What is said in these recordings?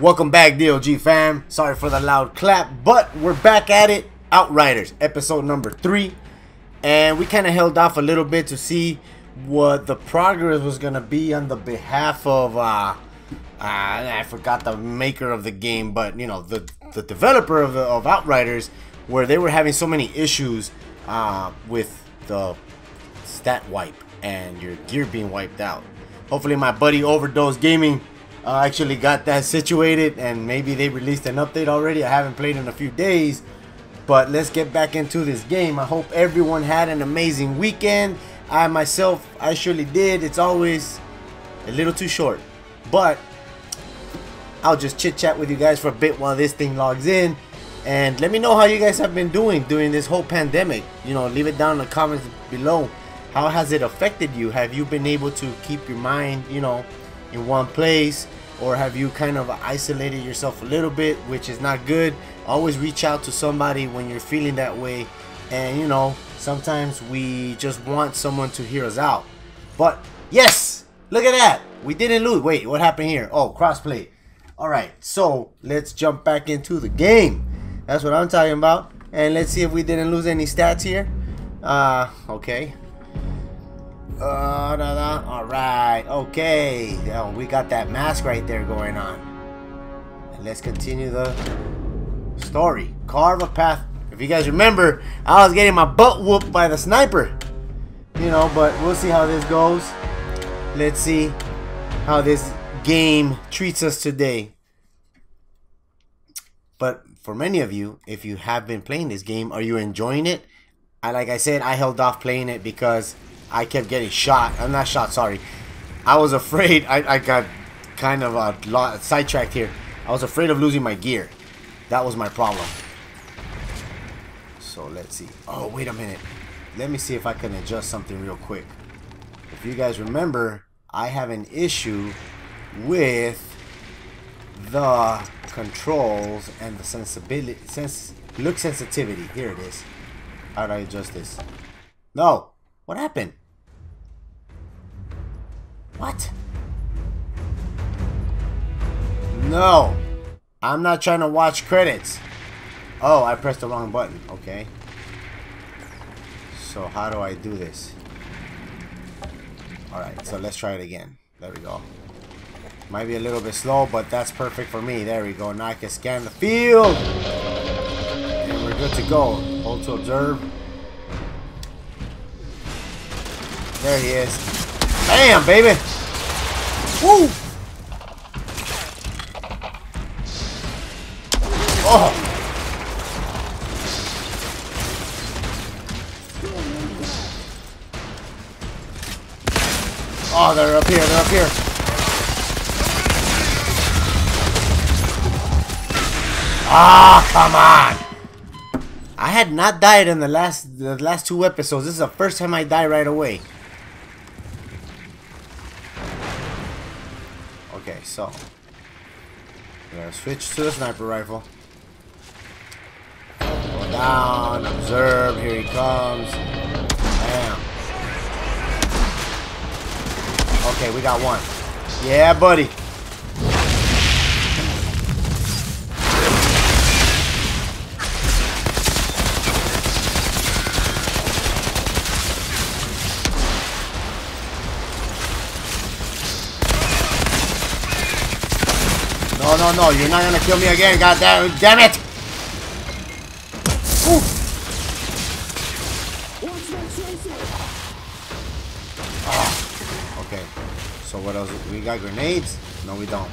Welcome back, DLG fam. Sorry for the loud clap, but we're back at it. Outriders, episode number 3. And we kind of held off a little bit to see what the progress was going to be on the behalf of, I forgot the maker of the game, but, you know, the developer of Outriders, where they were having so many issues with the stat wipe and your gear being wiped out. Hopefully my buddy Overdose Gaming actually got that situated, and maybe they released an update already. I haven't played in a few days, but let's get back into this game. I hope everyone had an amazing weekend. I myself, I surely did. It's always a little too short, but I'll just chit chat with you guys for a bit while this thing logs in, and let me know how you guys have been doing during this whole pandemic. You know, leave it down in the comments below. How has it affected you? Have you been able to keep your mind, you know, in one place, or have you kind of isolated yourself a little bit, which is not good? Always reach out to somebody when you're feeling that way, and you know, sometimes we just want someone to hear us out. But yes, look at that, we didn't lose. Wait, what happened here? Oh, crossplay. All right, so let's jump back into the game. That's what I'm talking about. And let's see if we didn't lose any stats here. Okay. All right, okay. Oh, we got that mask right there going on. And let's continue the story. Carve a path. If you guys remember, I was getting my butt whooped by the sniper, you know, but we'll see how this goes. Let's see how this game treats us today. But for many of you, if you have been playing this game, are you enjoying it? Like I said, I held off playing it because I kept getting shot. I'm not shot, sorry. I was afraid. I got kind of sidetracked here. I was afraid of losing my gear. That was my problem. So let's see. Oh, wait a minute. Let me see if I can adjust something real quick. If you guys remember, I have an issue with the controls and the sensibility, look sensitivity. Here it is. How do I adjust this? No. What happened? What? No. I'm not trying to watch credits. Oh, I pressed the wrong button. Okay. So how do I do this? Alright, so let's try it again. There we go. Might be a little bit slow, but that's perfect for me. There we go. Now I can scan the field. And we're good to go. Hold to observe. There he is. Bam, baby. Woo. Oh. Oh, they're up here. They're up here. Ah, come on. I had not died in the last 2 episodes. This is the first time I die right away. Okay, so we're gonna switch to the sniper rifle. Go down, observe, here he comes. Bam. Okay, we got one. Yeah, buddy. Oh, no, no, you're not gonna kill me again, god damn it! Ooh. Oh, okay, so what else? We got grenades? No, we don't.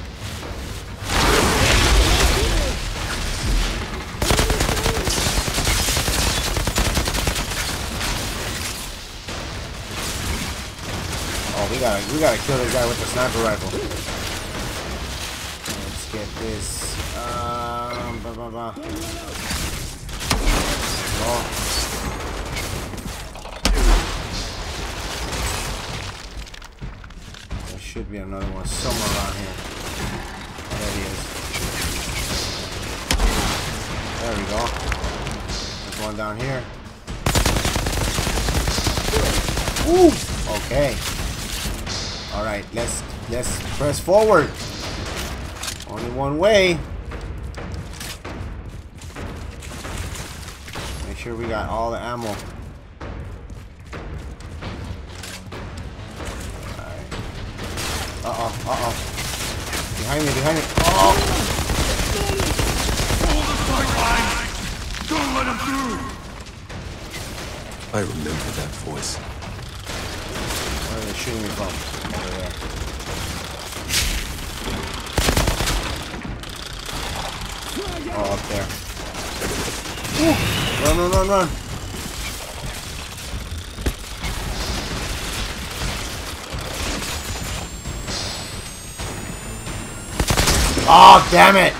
Oh, we gotta kill this guy with the sniper rifle. Get this. Blah, blah, blah. Oh. There should be another one somewhere around here. Oh, there he is. There we go. There's one down here. Ooh. Okay. All right. Let's press forward. Only one way. Make sure we got all the ammo. All right. Uh-oh, uh-oh. Behind me, behind me. Oh! Hold the sidelines! Don't let him through! I remember that voice. Where are they shooting me from? Over there. Oh, up there. Ooh. Run, run, run, run. Oh, damn it.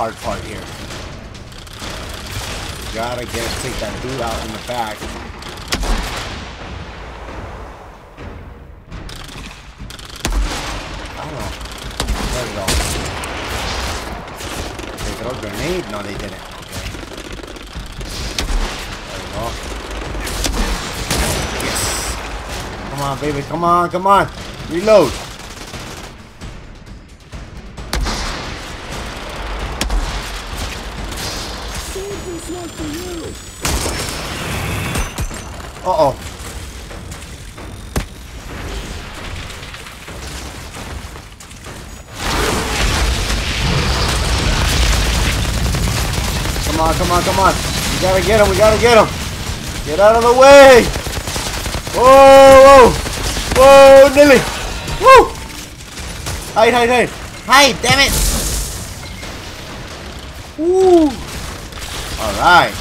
Hard part here. You gotta take that dude out in the back. I don't know. Let it all. They throw a grenade? No, they didn't. Okay. There we go. Yes. Come on, baby. Come on, come on. Reload. Uh-oh. Come on, come on, come on. We gotta get him, we gotta get him. Get out of the way. Whoa, whoa. Whoa, Nilly. Woo. Hide, hide, hide. Hide, damn it. Woo. All right.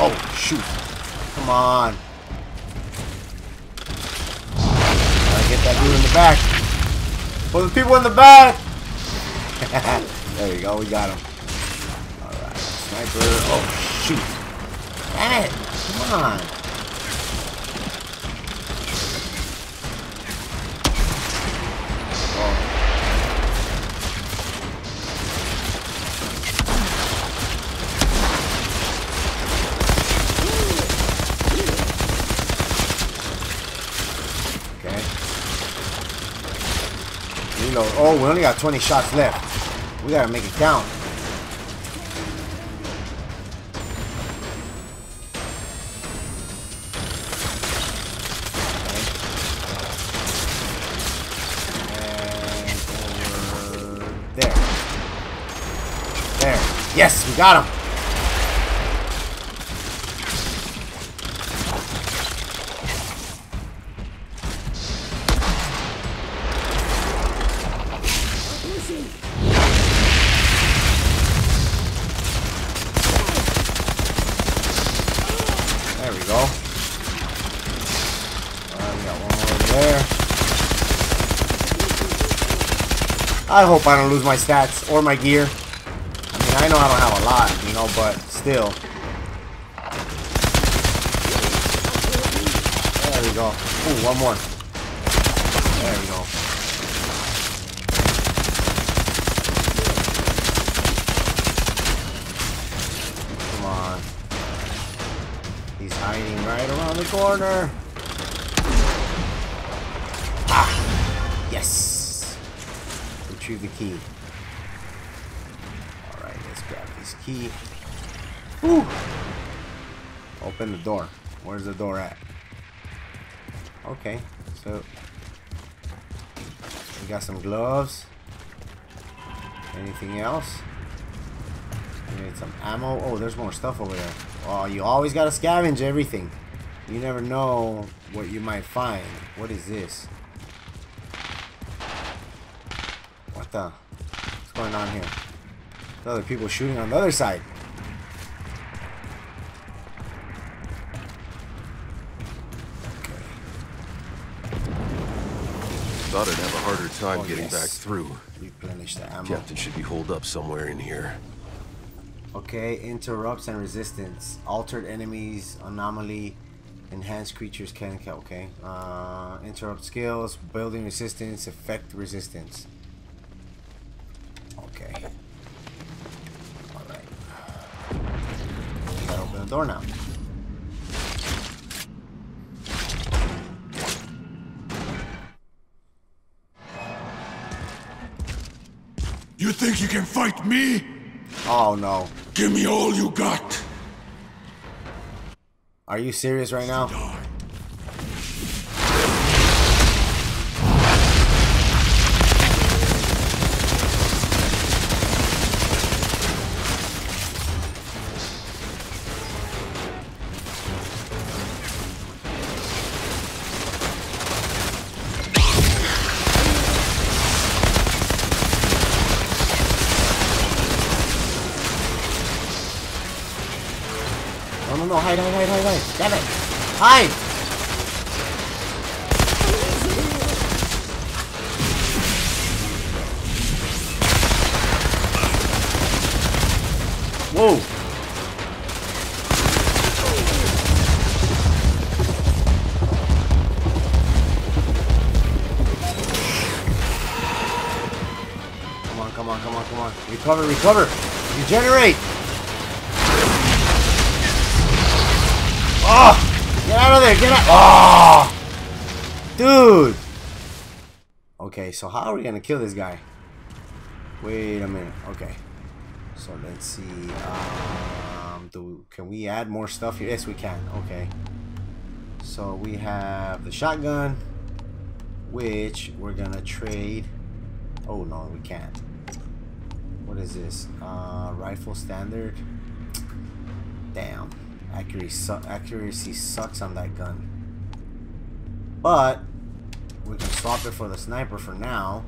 Oh, shoot. Come on. Gotta get that dude in the back. For the people in the back! There you go, we got him. Alright, sniper. Oh, shoot. Damn it! Come on. Oh, we only got 20 shots left. We gotta make it count. Okay. And over there. There. Yes, we got him. I hope I don't lose my stats or my gear. I mean, I know I don't have a lot, you know, but still. There we go. Ooh, one more. There we go. Come on. He's hiding right around the corner. Ah! Yes! Retrieve the key. Alright, let's grab this key. Woo! Open the door. Where's the door at? Okay, so we got some gloves. Anything else? We need some ammo. Oh, there's more stuff over there. Oh, you always gotta scavenge everything. You never know what you might find. What is this? What's going on here? Other people shooting on the other side. Okay. Thought I'd have a harder time getting back through. Replenish the ammo. Captain should be holed up somewhere in here. Okay, interrupts and resistance. Altered enemies, anomaly, enhanced creatures can kill. Okay. Interrupt skills, building resistance, effect resistance. Okay. Alright. Gotta open the door now. You think you can fight me? Oh no. Give me all you got. Are you serious right now? No, hide, hide, hide, hide, hide. Damn it. Hide! Whoa! Come on, come on, come on, come on. Recover, recover! Regenerate! Oh, get out of there! Get out! Oh, dude. Okay, so how are we gonna kill this guy? Wait a minute. Okay, so let's see. Can we add more stuff here? Yes, we can. Okay. So we have the shotgun, which we're gonna trade. Oh no, we can't. What is this? Rifle standard. Damn. Accuracy sucks on that gun, but we can swap it for the sniper for now.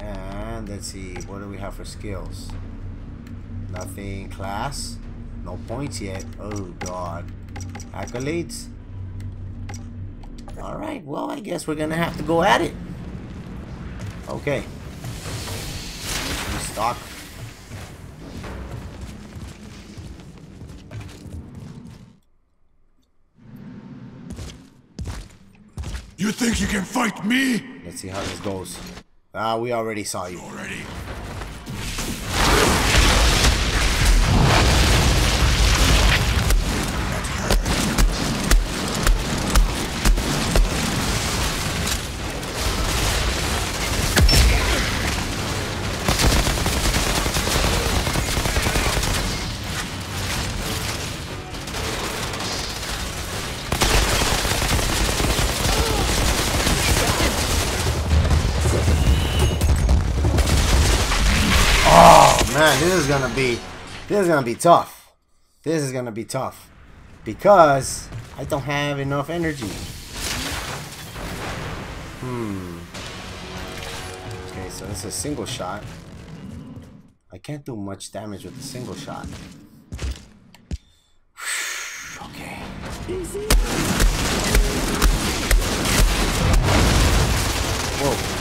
And let's see, what do we have for skills? Nothing. Class, no points yet. Oh god. Accolades. Alright, well I guess we're gonna have to go at it. Okay, restock. You think you can fight me? Let's see how this goes. Ah, we already saw you. Already. Man, this is gonna be tough. This is gonna be tough because I don't have enough energy. Okay, so this is a single shot. I can't do much damage with a single shot. Okay. Whoa.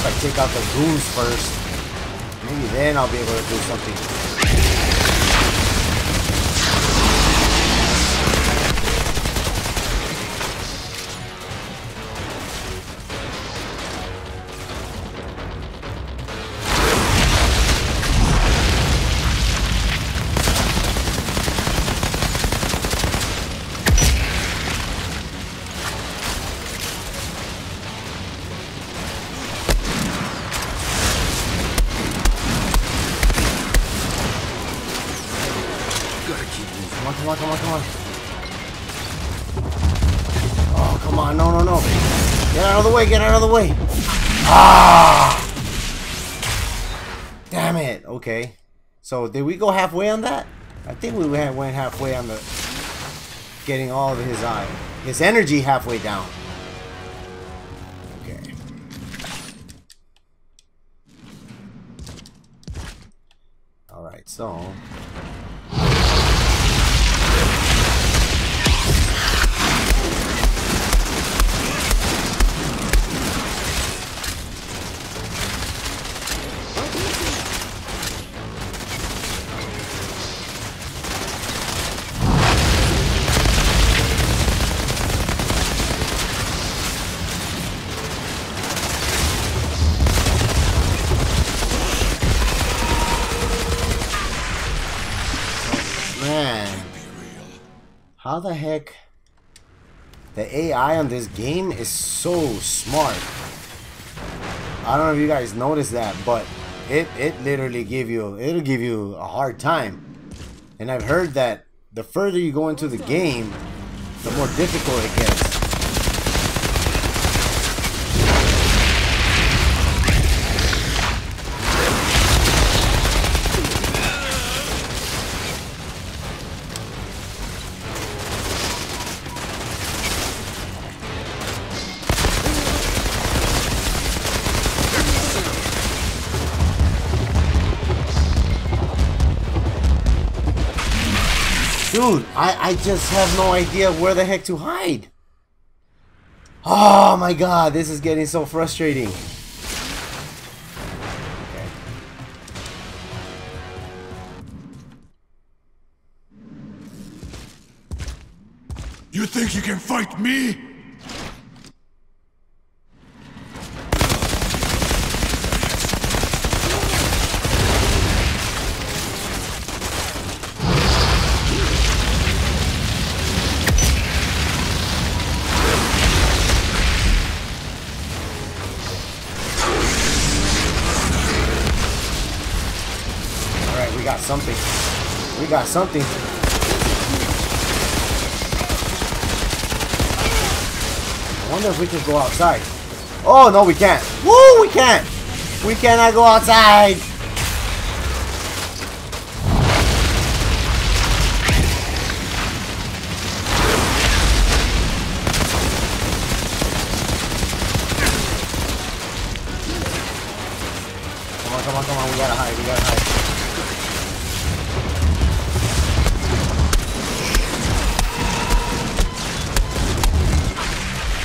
I take out the goons first. Maybe then I'll be able to do something. Come on, come on, come on. Oh, come on. No, no, no. Get out of the way. Get out of the way. Ah! Damn it. Okay. So, did we go halfway on that? I think we went halfway on the... getting all of his eye. His energy halfway down. Okay. Alright, so... How the heck? The AI on this game is so smart. I don't know if you guys noticed that, but it literally it'll give you a hard time. And I've heard that the further you go into the game, the more difficult it gets. Dude, I just have no idea where the heck to hide. Oh my god, this is getting so frustrating. Okay. You think you can fight me? Something. We got something. I wonder if we can go outside. Oh no, we can't. Woo, we can't. We cannot go outside. Come on, come on, come on. We gotta hide. We gotta hide.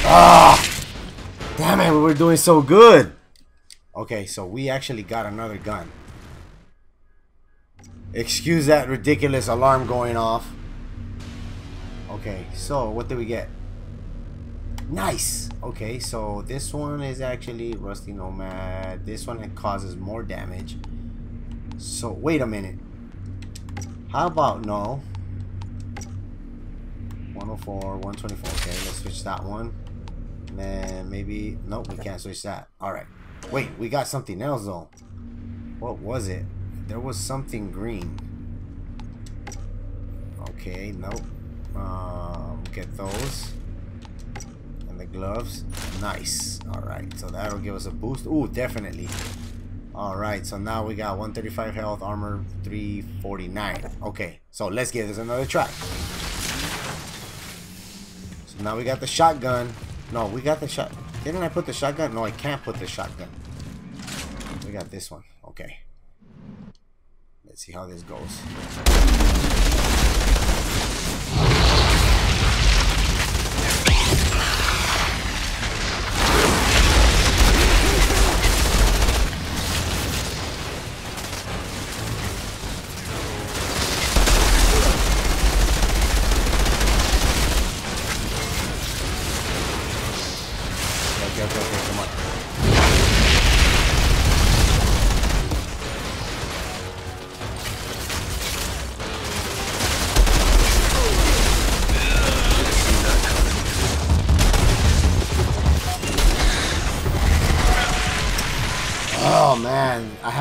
Ah, damn it, we were doing so good. Okay, so we actually got another gun. Excuse that ridiculous alarm going off. Okay, so what did we get? Nice. Okay, so this one is actually Rusty Nomad. This one causes more damage. So wait a minute. How about no? 104, 124. Okay, let's switch that one. Then maybe, nope, we can't switch that. Alright, wait, we got something else though. What was it? There was something green. Okay, nope. Get those and the gloves. Nice. Alright, so that'll give us a boost. Ooh, definitely. Alright, so now we got 135 health, armor 349. Okay, so let's give this another try. So now we got the shotgun. No, we got the shot. Didn't I put the shotgun? No, I can't put the shotgun. We got this one. Okay. Let's see how this goes.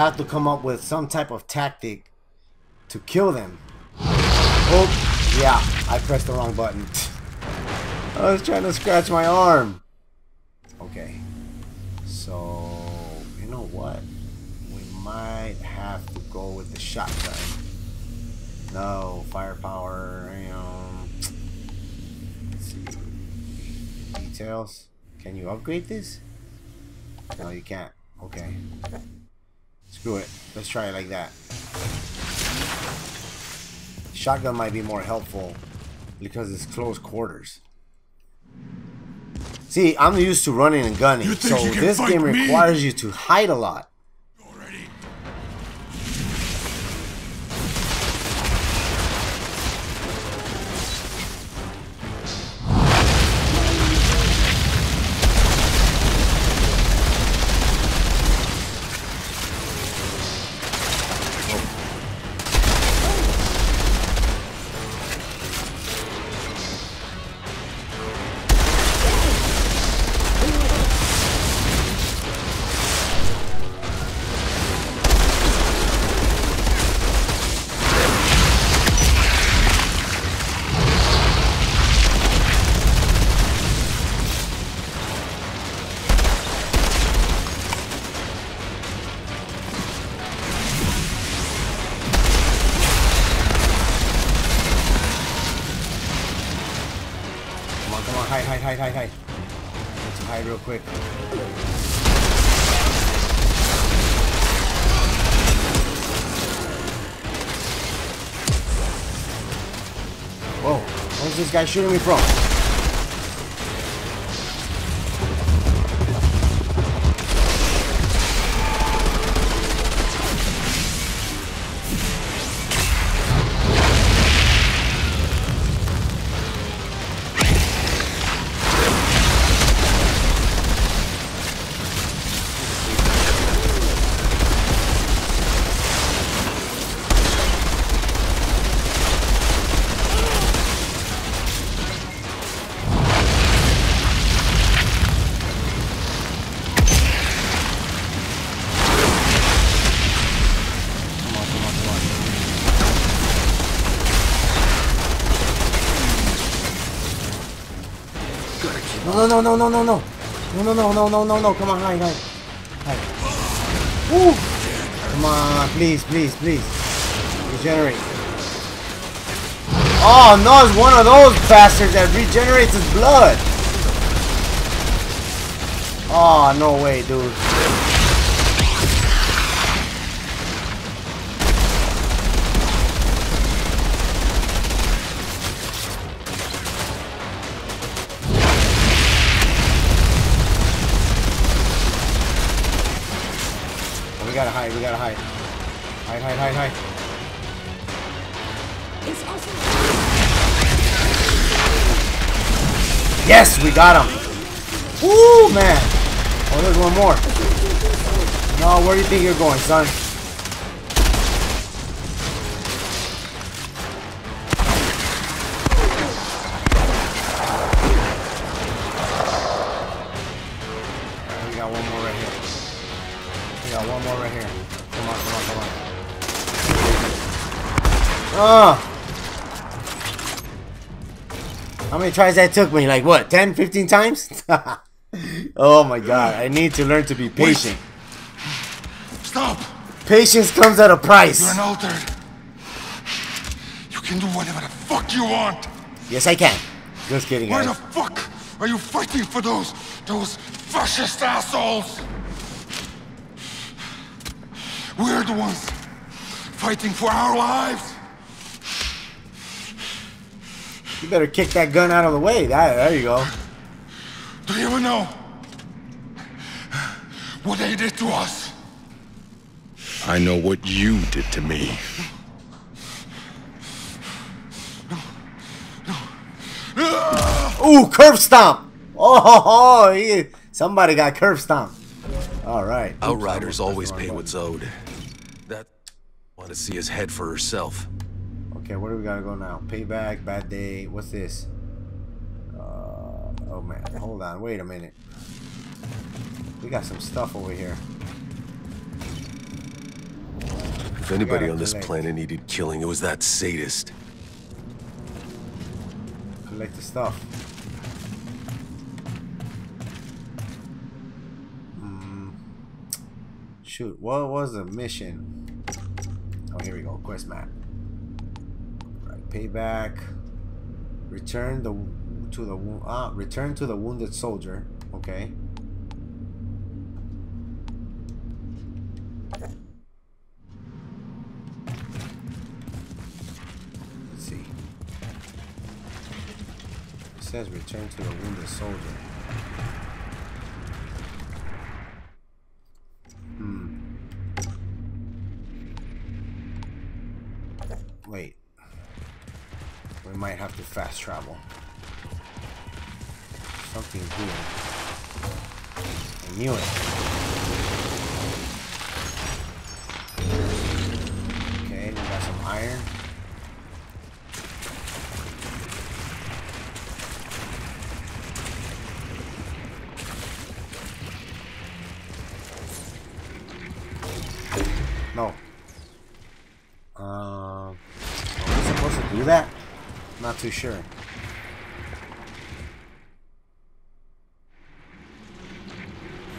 Have to come up with some type of tactic to kill them. Oh yeah, I pressed the wrong button. I was trying to scratch my arm. Okay, so you know what, we might have to go with the shotgun. No firepower, you know. Let's see. Details. Can you upgrade this? No, you can't. Okay, screw it. Let's try it like that. Shotgun might be more helpful because it's close quarters. See, I'm used to running and gunning, so this game requires you to hide a lot. on, come on, hide. Let's hide real quick. Whoa, where's this guy shooting me from? No, come on, hide. Woo! Come on, please. Regenerate. Oh no, it's one of those bastards that regenerates his blood. Oh, no way, dude. We gotta hide. Hide. It's awesome. Yes, we got him. Woo, man. Oh, there's one more. No, where do you think you're going, son? One more right here. Come on. Oh! How many tries that took me? Like what, 10, 15 times? Oh my god, I need to learn to be patient. Wait. Stop! Patience comes at a price. You're an altered. You can do whatever the fuck you want. Yes, I can. Just kidding, guys. Why the fuck are you fighting for those fascist assholes? We're the ones fighting for our lives. You better kick that gun out of the way. There you go. Do you even know what they did to us? I know what you did to me. No. Ooh, curb stomp. Oh, somebody got curb stomped. All right. Outriders always pay what's owed. That want to see his head for herself. Okay, where do we gotta go now? Payback, bad day. What's this? Oh man, hold on. Wait a minute. We got some stuff over here. If anybody on this planet needed killing, it was that sadist. Collect the stuff. Shoot, what was the mission? Oh, here we go. Quest map. Right, payback. Return to the wounded soldier. Okay. Let's see. It says return to the wounded soldier. Wait, we might have to fast travel. Something's doing. I knew it. Okay, we got some iron. No. Are we supposed to do that? I'm not too sure.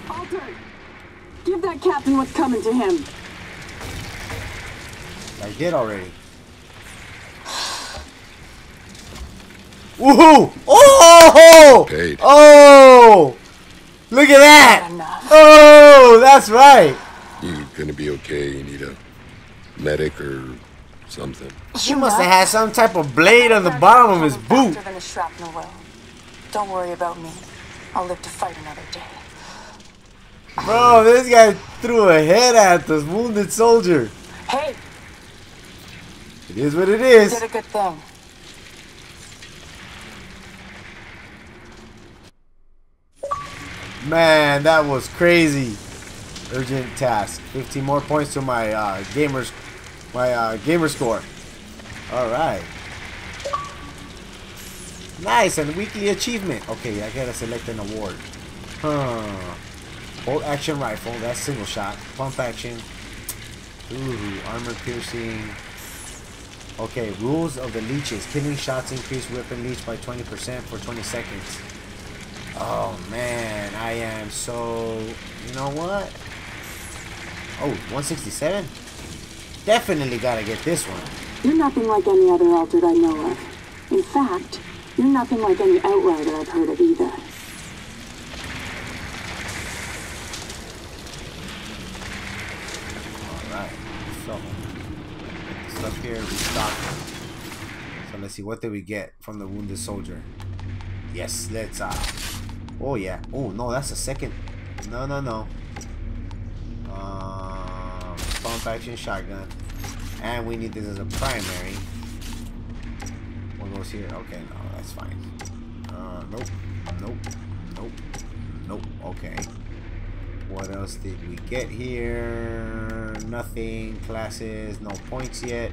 Alter, give that captain what's coming to him. I did already. Woohoo! Oh! Paid. Oh! Look at that! Oh, that's right. You're gonna be okay. You need a medic or something. He must have had some type of blade on the bottom of his boot. Don't worry about me. I'll live to fight another day. Bro, this guy threw a head at this wounded soldier. Hey! It is what it is. You did a good thing. Man, that was crazy. Urgent task. 15 more points to my gamer score. All right. Nice, and weekly achievement. Okay, I gotta select an award. Huh. Bolt action rifle. That's single shot. Pump action. Ooh, armor piercing. Okay, rules of the leeches. Killing shots increase weapon leech by 20% for 20 seconds. Oh man, I am so... You know what? Oh, 167? Definitely gotta get this one. You're nothing like any other Altered I know of. In fact, you're nothing like any Outrider I've heard of either. Alright, so... Stuff here, restock. So let's see, what did we get from the wounded soldier? Yes, let's... Oh yeah. Oh no, that's a second. No, no, no. Pump action shotgun. And we need this as a primary. What goes here? Okay, no, that's fine. Nope. Nope. Nope. Nope. Okay. What else did we get here? Nothing. Classes. No points yet.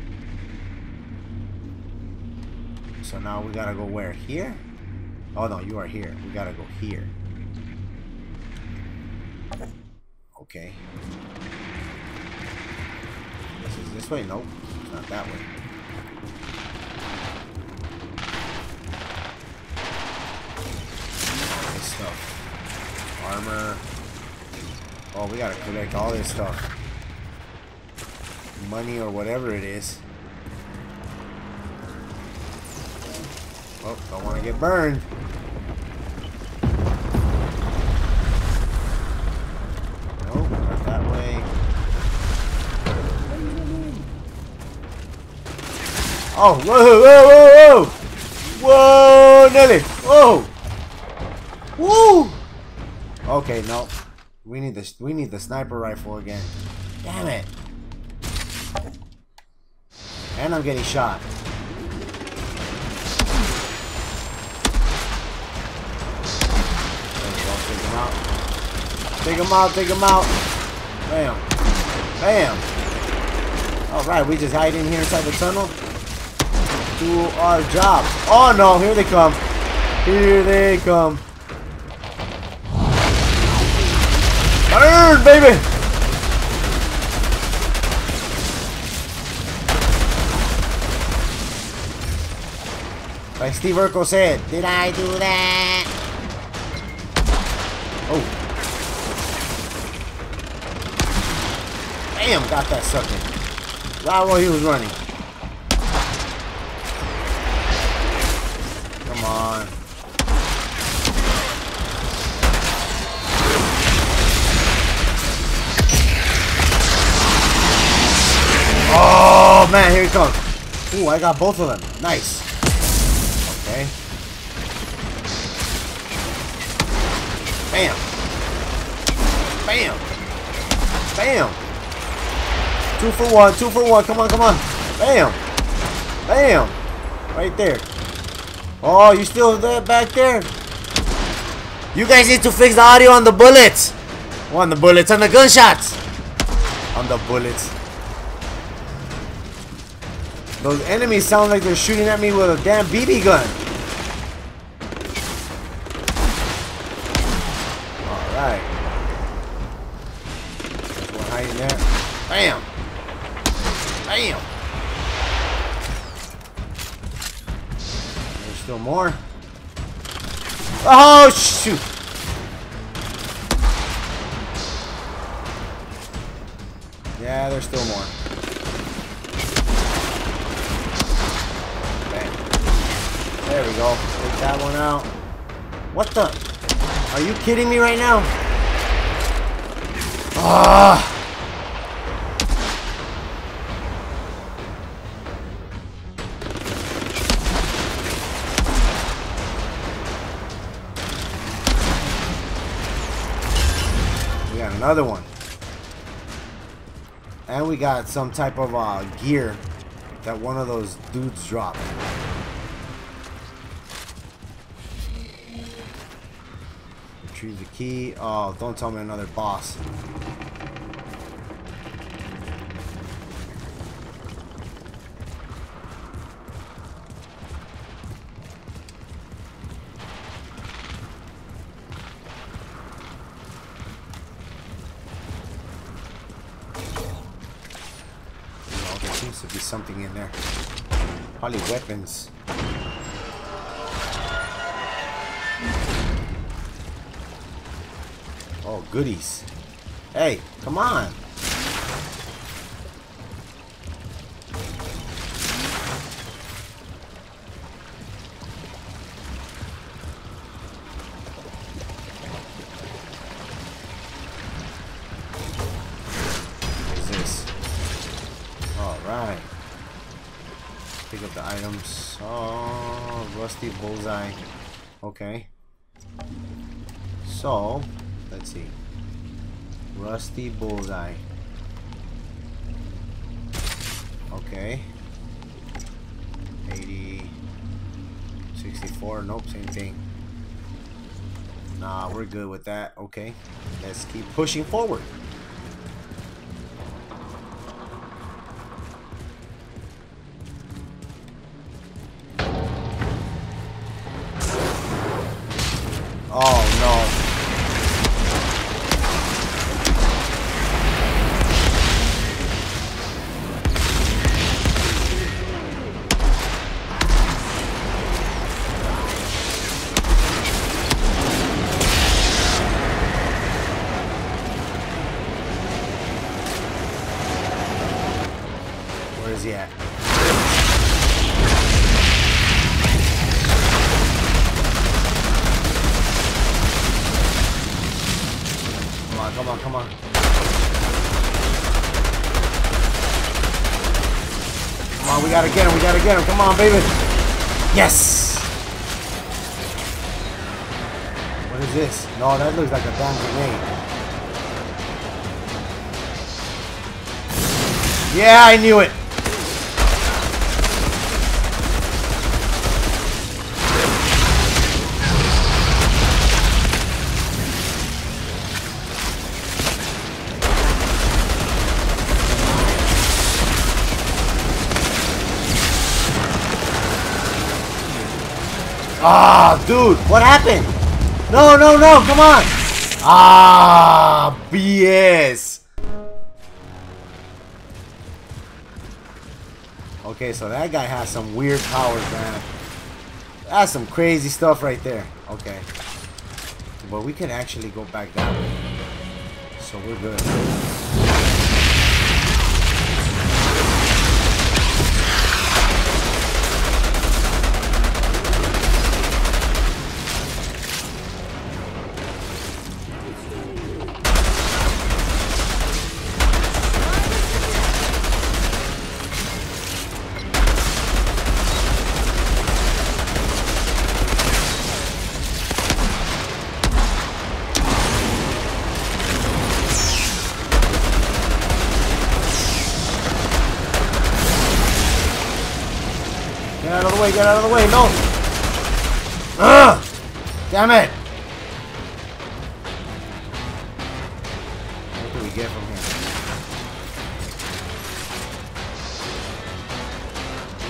So now we gotta go where? Here? Oh no, you are here. We gotta go here. Okay. This is this way? Nope. It's not that way. All this stuff. Armor. Oh, we gotta collect all this stuff. Money or whatever it is. Oh, don't want to get burned. Nope, not that way. Oh, whoa, whoa, whoa, whoa! Whoa, Nelly! Whoa! Woo! Okay, no. We need this. We need the sniper rifle again. Damn it! And I'm getting shot. Take him out, take him out. Bam. Bam. Alright, we just hide in here inside the tunnel. Do our job. Oh no, here they come. Here they come. Burn, baby! Like Steve Urkel said, did I do that? Oh. Damn, got that sucker. Right while he was running. Come on. Oh, man, here he comes. Ooh, I got both of them. Nice. Okay. Bam. Bam. Bam. 2 for 1, 2 for 1, come on, come on. Bam! Bam! Right there. Oh, you still there back there? You guys need to fix the audio on the bullets! Oh, on the bullets, on the gunshots! On the bullets. Those enemies sound like they're shooting at me with a damn BB gun. Alright. There's one hiding there. Bam! Damn! There's still more. Oh, shoot! Yeah, there's still more. Bam. There we go. Take that one out. What the? Are you kidding me right now? Ah! We got another one. And we got some type of gear that one of those dudes dropped. Retrieve the key. Oh, don't tell me another boss. Seems to be something in there. Probably weapons. Oh, goodies. Hey, come on. Pick up the items. Oh, rusty bullseye. Okay. So, let's see. Rusty bullseye. Okay. 80. 64. Nope, same thing. Nah, we're good with that. Okay. Let's keep pushing forward. Come on. Come on, we gotta get him. Come on, baby. Yes! What is this? No, that looks like a bomb grenade. Yeah, I knew it! Ah, dude, what happened? No, come on! Ah, BS! Okay, so that guy has some weird powers, man. That's some crazy stuff right there. Okay. But we can actually go back that way. So we're good. Get out of the way, no! Ugh! Damn it! What do we get from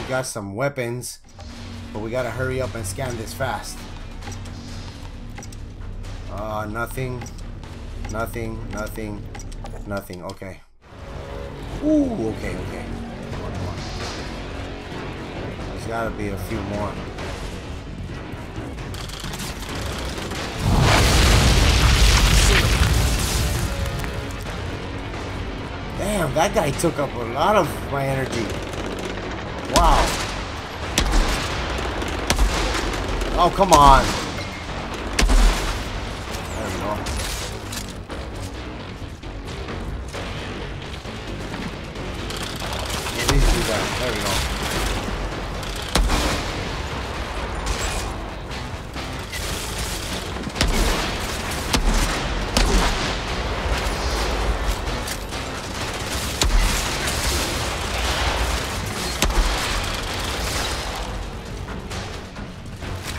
here? We got some weapons, but we gotta hurry up and scan this fast. Nothing. Okay. Ooh, okay. Gotta be a few more. Damn, that guy took up a lot of my energy. Wow. Oh, come on. There we go.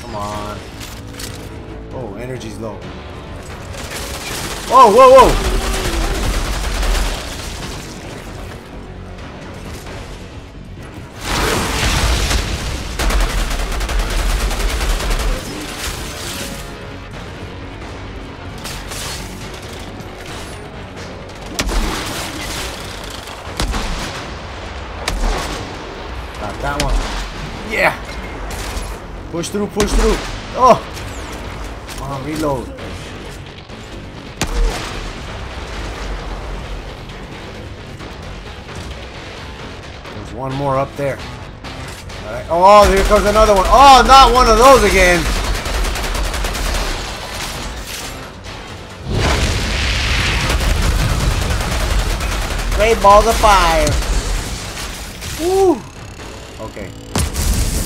Come on. Oh, energy's low. Oh, whoa, whoa. That one. Yeah. Push through, push through. Oh. Come on, reload. There's one more up there. All right. Oh, here comes another one. Oh, not one of those again. Great balls of fire. Woo. Okay. Let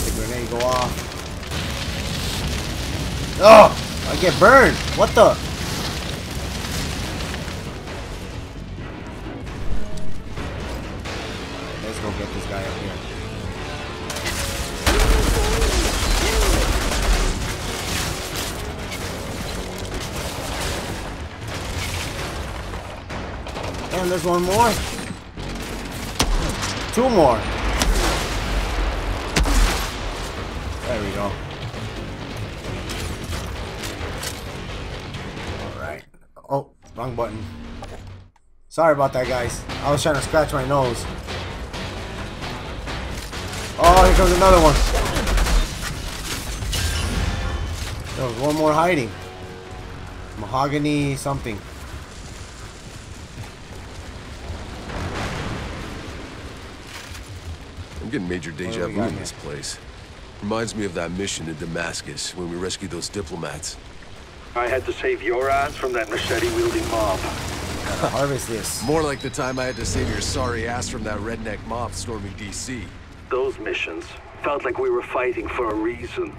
the grenade go off. Oh! I get burned! What the? Alright, let's go get this guy up here. And there's one more. Two more. There we go. Alright. Oh, wrong button. Sorry about that, guys. I was trying to scratch my nose. Oh, here comes another one. There was one more hiding. Mahogany something. I'm getting major deja vu in this place. Reminds me of that mission in Damascus when we rescued those diplomats. I had to save your ass from that machete-wielding mob. Harvest this. More like the time I had to save your sorry ass from that redneck mob storming DC. Those missions felt like we were fighting for a reason.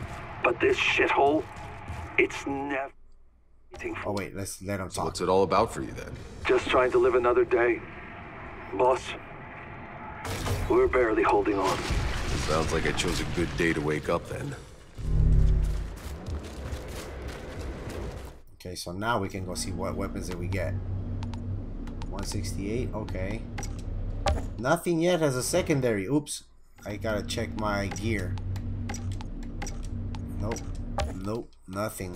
But this shithole, it's never... Oh wait, let's let him talk. So what's it all about for you then? Just trying to live another day. Boss, we're barely holding on. Sounds like I chose a good day to wake up then. Okay, so now we can go see what weapons that we get. 168, okay. Nothing yet as a secondary. Oops. I gotta check my gear. Nope. Nope. Nothing.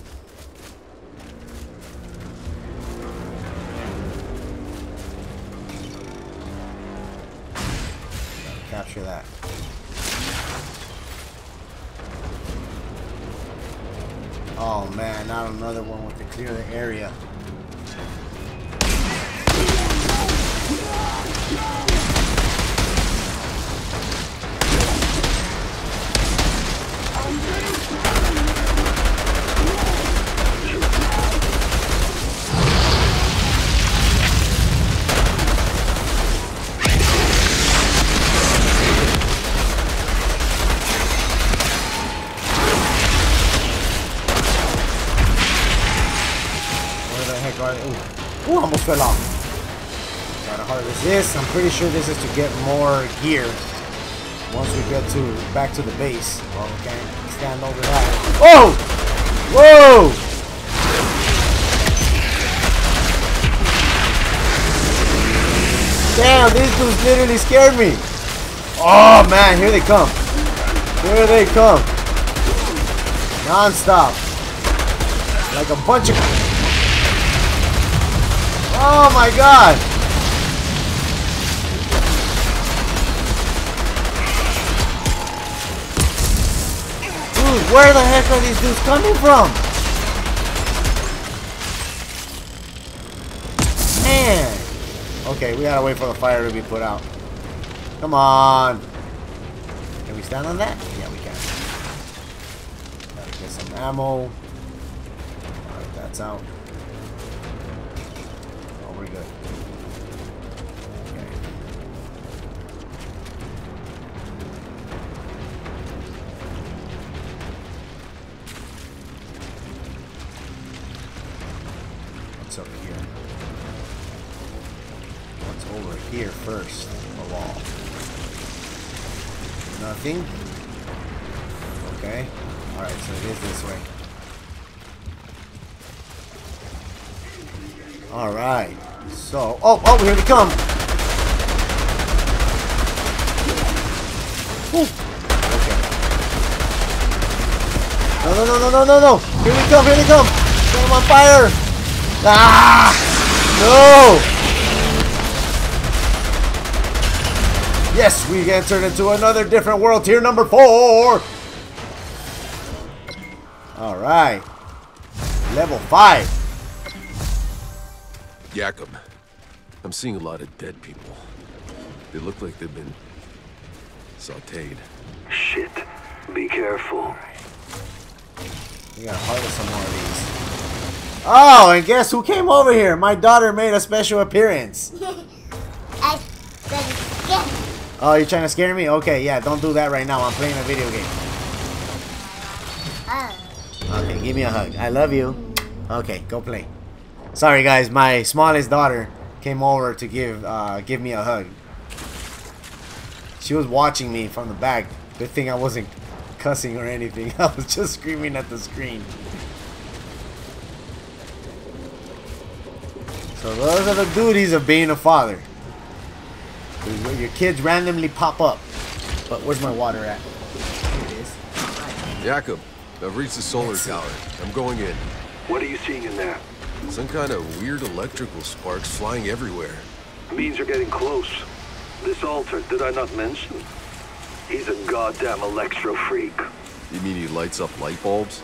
Gotta capture that. Oh man, not another one with the clear the area. Ooh, almost fell off. Gotta harvest this. I'm pretty sure this is to get more gear. Once we get to back to the base. Well, we can't stand over that. Oh! Whoa! Damn, these dudes literally scared me. Oh man, here they come. Here they come. Non-stop. Like a bunch of... Oh my god! Dude, where the heck are these dudes coming from? Man! Okay, we gotta wait for the fire to be put out. Come on! Can we stand on that? Yeah, we can. Gotta get get some ammo. Alright, that's out. Oh, we're good. Okay. What's up here? What's over here first? The wall. Nothing. Okay. Alright, so it is this way. Alright. So, oh, here they come! Ooh. Okay. No. Here they come! Set them on fire! Ah! No! Yes, we entered into another different world, tier number 4! Alright. Level 5. Yakum. I'm seeing a lot of dead people. They look like they've been sauteed. Shit. Be careful. Right. We gotta harvest some more of these. Oh, and guess who came over here? My daughter made a special appearance. I'm scared. Oh, you're trying to scare me? Okay, yeah, don't do that right now. I'm playing a video game. Okay, give me a hug. I love you. Okay, go play. Sorry, guys. My smallest daughter came over to give me a hug. She was watching me from the back. Good thing I wasn't cussing or anything. I was just screaming at the screen. So those are the duties of being a father. Your kids randomly pop up. But where's my water at? Here it is. Jacob. I've reached the solar tower. I'm going in. What are you seeing in there? Some kind of weird electrical sparks flying everywhere. Means you're getting close. This altar, did I not mention? He's a goddamn electro freak. You mean he lights up light bulbs?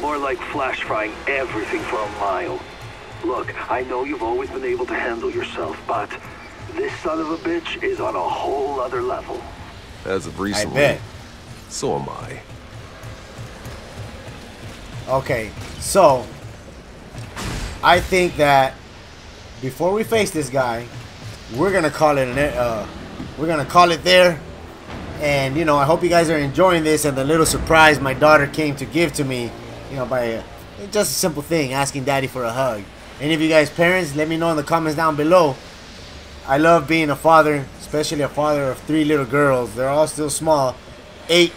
More like flash frying everything for a mile. Look, I know you've always been able to handle yourself, but this son of a bitch is on a whole other level. As of recently, I bet. So am I. Okay, so I think that before we face this guy, we're gonna call it there. And you know, I hope you guys are enjoying this and the little surprise my daughter came to give to me. You know, by just a simple thing, asking Daddy for a hug. Any of you guys parents, let me know in the comments down below. I love being a father, especially a father of 3 little girls. They're all still small, 8,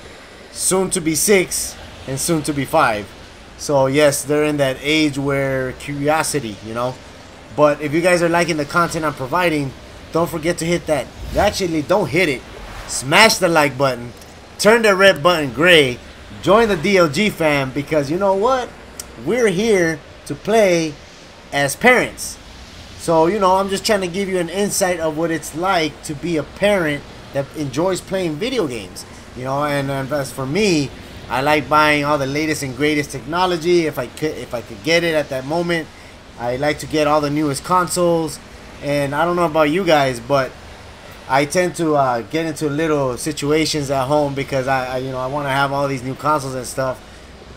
soon to be 6, and soon to be 5. So yes, they're in that age where curiosity, you know. But if you guys are liking the content I'm providing, don't forget to hit that. Actually, don't hit it. Smash the like button. Turn the red button gray. Join the DLG fam, because you know what? We're here to play as parents. So, you know, I'm just trying to give you an insight of what it's like to be a parent that enjoys playing video games. You know, and as for me, I like buying all the latest and greatest technology if I could get it at that moment. I like to get all the newest consoles, and I don't know about you guys, but I tend to get into little situations at home because I want to have all these new consoles and stuff.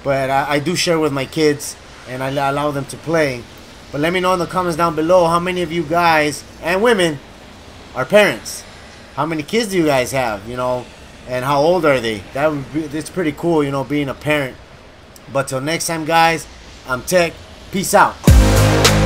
But I do share with my kids, and I allow them to play. But let me know in the comments down below how many of you guys and women are parents. How many kids do you guys have? You know. And how old are they? That would be, it's pretty cool, you know, being a parent. But till next time, guys, I'm Tech. Peace out.